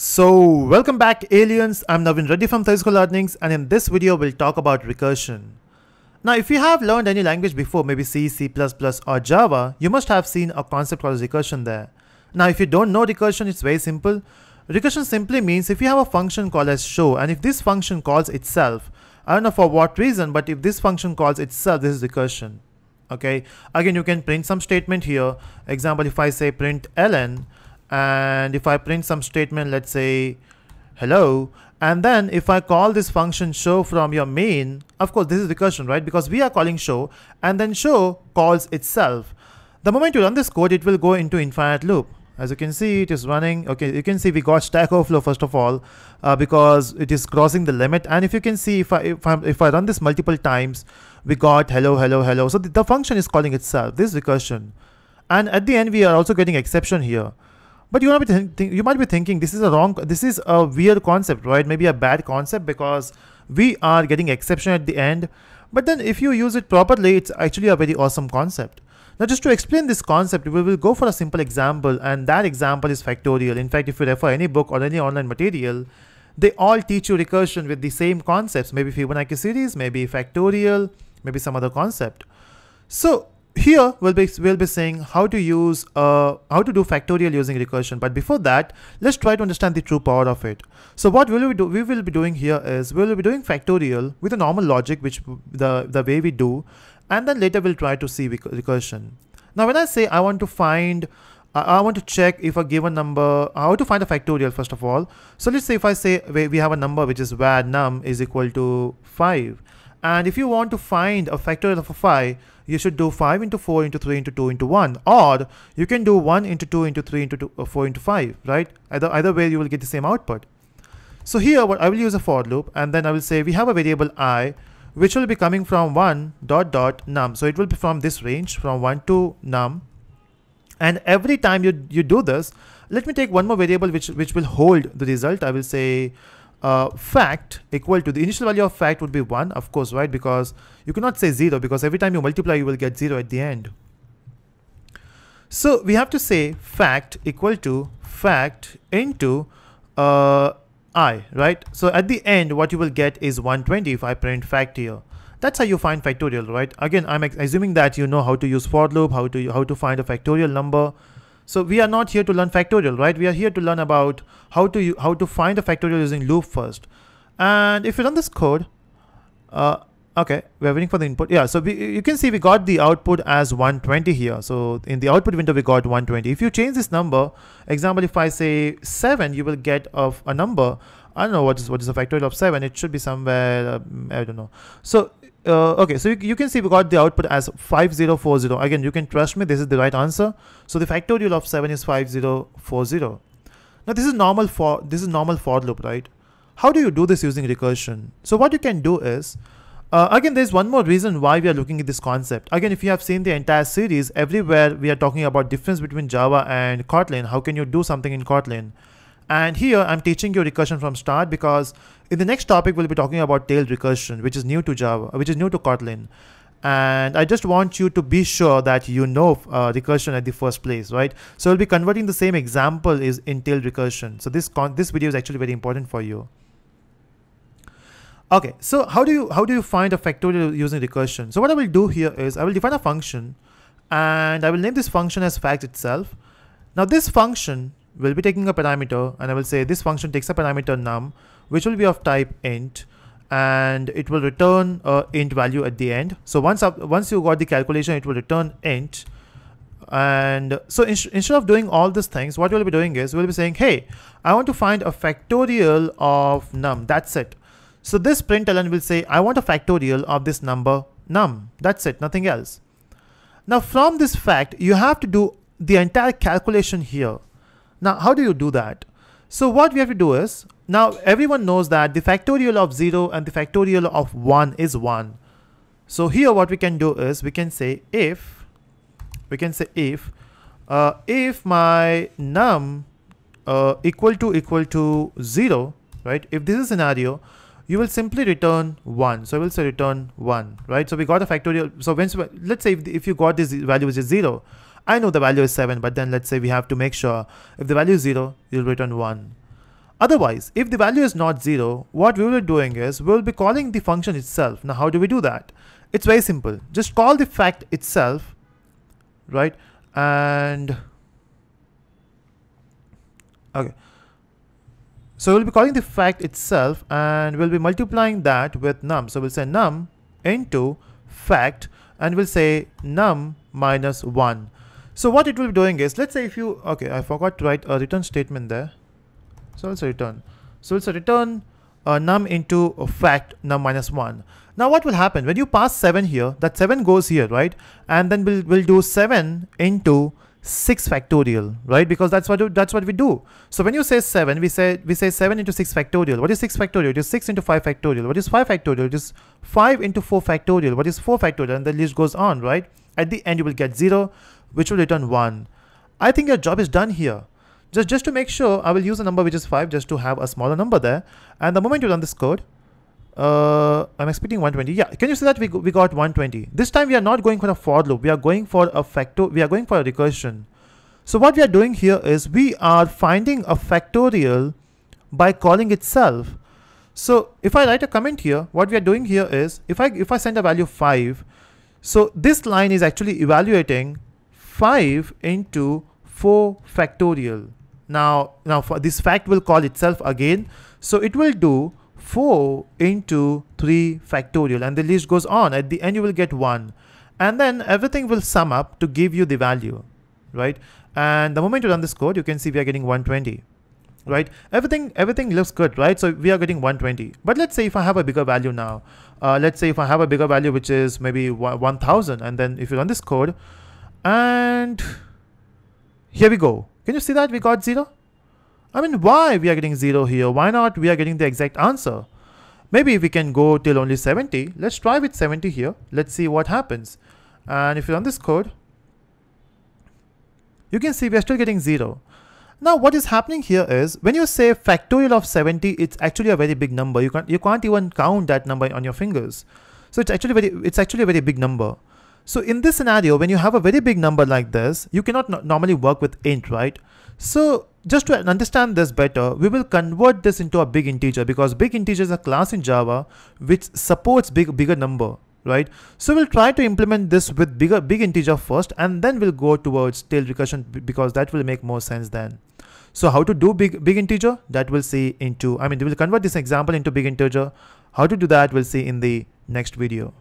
So welcome back aliens, I'm Navin Reddy from Telusko Learnings, and in this video we'll talk about recursion. Now if you have learned any language before, maybe C, C++ or Java, you must have seen a concept called recursion there. Now if you don't know recursion, it's very simple. Recursion simply means if you have a function called as show, and if this function calls itself, I don't know for what reason, but if this function calls itself, this is recursion. Okay, again you can print some statement here. Example, if I say print ln, and if I print some statement, let's say hello, and then if I call this function show from your main, of course this is recursion, right? Because we are calling show, and then show calls itself. The moment you run this code, it will go into infinite loop. As you can see, it is running. Okay, you can see we got stack overflow first of all, because it is crossing the limit. And if you can see, if I run this multiple times, we got hello, hello, hello. So the function is calling itself. This is recursion. And at the end, we are also getting exception here. But you might be thinking this is a weird concept, right? Maybe a bad concept because we are getting exception at the end. But then if you use it properly, it's actually a very awesome concept. Now just to explain this concept, we will go for a simple example, and that example is factorial. In fact, if you refer any book or any online material, they all teach you recursion with the same concepts, maybe Fibonacci series, maybe factorial, maybe some other concept. So here we'll be saying how to do factorial using recursion. But before that, let's try to understand the true power of it. So what we will be doing here is we will be doing factorial with a normal logic, which the way we do, and then later we'll try to see recursion. Now when I say I want to find, I want to check if a given number, how to find a factorial first of all. So let's say if I say we have a number which is where num is equal to 5. And if you want to find a factorial of a 5, you should do 5 into 4 into 3 into 2 into 1, or you can do 1 into 2 into 3 into 2, 4 into 5, right? Either way, you will get the same output. So here, what I will use a for loop, and then I will say we have a variable I, which will be coming from 1 dot dot num. So it will be from this range, from 1 to num. And every time you do this, let me take one more variable which will hold the result. I will say fact equal to the initial value of fact would be 1, of course, right? Because you cannot say 0, because every time you multiply you will get 0 at the end. So we have to say fact equal to fact into I, right? So at the end what you will get is 120 if I print fact here. That's how you find factorial, right? Again, I'm assuming that you know how to use for loop, how to find a factorial number. So we are not here to learn factorial, right? We are here to learn about how to find a factorial using loop first. And if you run this code, okay, we're waiting for the input. Yeah, so you can see we got the output as 120 here. So in the output window, we got 120. If you change this number, example, if I say 7, you will get of a number. I don't know what is a factorial of 7. It should be somewhere, I don't know. So, okay, so you can see we got the output as 5040. Again, you can trust me, this is the right answer. So the factorial of 7 is 5040. Now this is normal for loop, right? How do you do this using recursion? So what you can do is, again, there's one more reason why we are looking at this concept. Again, if you have seen the entire series, everywhere we are talking about difference between Java and Kotlin. How can you do something in Kotlin? And here I'm teaching you recursion from start, because in the next topic we'll be talking about tailed recursion, which is new to Java, which is new to Kotlin. And I just want you to be sure that you know recursion at the first place, right? So we'll be converting the same example is in tailed recursion. So this video is actually very important for you. Okay, so how do you find a factorial using recursion? So what I will do here is I will define a function, and I will name this function as fact itself. Now this function will be taking a parameter, and I will say this function takes a parameter num, which will be of type int, and it will return int value at the end. So once you got the calculation, it will return int. And so instead of doing all these things, what we'll be doing is we'll be saying, hey, I want to find a factorial of num. That's it. So this println will say, I want a factorial of this number num. That's it, nothing else. Now from this fact, you have to do the entire calculation here. Now, how do you do that? So what we have to do is, now everyone knows that the factorial of 0 and the factorial of 1 is 1. So here what we can do is we can say if my num equal to 0, right? If this is a scenario, you will simply return 1. So I will say return 1, right? So we got a factorial. So let's say if you got this value which is 0, I know the value is 7, but then let's say we have to make sure if the value is 0, you'll return 1. Otherwise, if the value is not 0, what we will be doing is we will be calling the function itself. Now, how do we do that? It's very simple. Just call the fact itself, right? And okay, so we'll be calling the fact itself and we'll be multiplying that with num. So we'll say num into fact and we'll say num minus 1. So what it will be doing is, let's say if you, okay, I forgot to write a return statement there. So it's a return. So it's a return num into fact num minus 1. Now what will happen when you pass 7 here, that 7 goes here, right? And then we'll do 7 into 6 factorial, right? Because that's what we do. So when you say 7, we say 7 into 6 factorial. What is 6 factorial? It is 6 into 5 factorial. What is 5 factorial? It is 5 into 4 factorial. What is 4 factorial? And the list goes on, right? At the end you will get 0, which will return 1. I think your job is done here. Just to make sure, I will use a number which is 5 just to have a smaller number there. And the moment you run this code, I'm expecting 120. Yeah, can you see that we got 120? This time we are not going for a for loop. We are going for a factor. We are going for a recursion. So what we are doing here is we are finding a factorial by calling itself. So if I write a comment here, what we are doing here is if I send a value 5, so this line is actually evaluating 5 into 4 factorial. Now for this fact will call itself again. So it will do 4 into 3 factorial and the list goes on. At the end you will get 1 and then everything will sum up to give you the value, right? And the moment you run this code, you can see we are getting 120, right? Everything looks good, right? So we are getting 120. But let's say if I have a bigger value now, let's say if I have a bigger value which is maybe 1000, and then if you run this code, and here we go. Can you see that we got 0? I mean, why we are getting 0 here? Why not we are getting the exact answer? Maybe we can go till only 70. Let's try with 70 here. Let's see what happens. And if you run this code, you can see we are still getting 0. Now what is happening here is when you say factorial of 70, it's actually a very big number. You can't even count that number on your fingers. So it's actually a very big number. So in this scenario, when you have a very big number like this, you cannot normally work with int, right? So just to understand this better, we will convert this into a big integer because big integer is a class in Java which supports bigger number, right? So we'll try to implement this with big integer first, and then we'll go towards tail recursion because that will make more sense then. So how to do big integer? That we'll see into, I mean, we'll convert this example into big integer. How to do that, we'll see in the next video.